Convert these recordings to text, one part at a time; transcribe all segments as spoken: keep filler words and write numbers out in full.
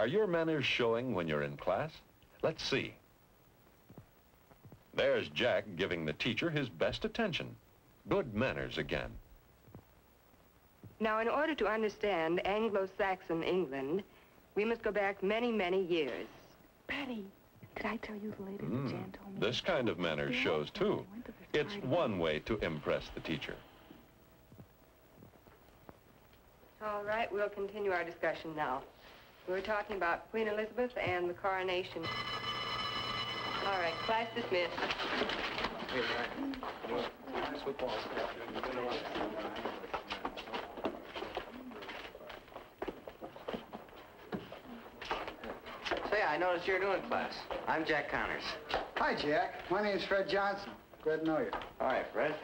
Are your manners showing when you're in class? Let's see. There's Jack giving the teacher his best attention. Good manners again. Now, in order to understand Anglo-Saxon England, we must go back many, many years. Patty, did I tell you later mm, that Jan told me? This kind of manners yeah, shows, too. It's one way to impress the teacher. All right, we'll continue our discussion now. We were talking about Queen Elizabeth and the coronation. All right, class dismissed. Hey, Ryan. Nice football stuff. You've been around. Say, I noticed you're new in class. I'm Jack Connors. Hi, Jack. My name's Fred Johnson. Glad to know you. All right, Fred.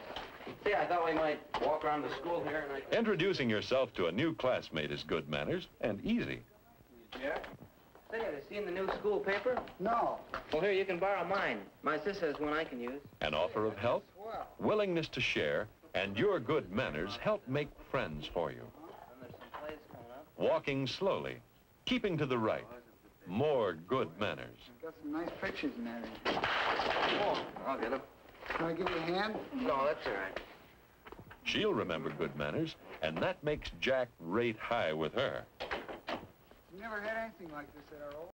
See, I thought we might walk around the school here and I... Introducing yourself to a new classmate is good manners and easy. Jack? Say, have you seen the new school paper? No. Well, here, you can borrow mine. My sister has one I can use. An offer of help, willingness to share, and your good manners help make friends for you. Walking slowly, keeping to the right, more good manners. Got some nice pictures in there. Oh, I'll get them. Can I give you a hand? No, that's all right. She'll remember good manners, and that makes Jack rate high with her. Never had anything like this at our old.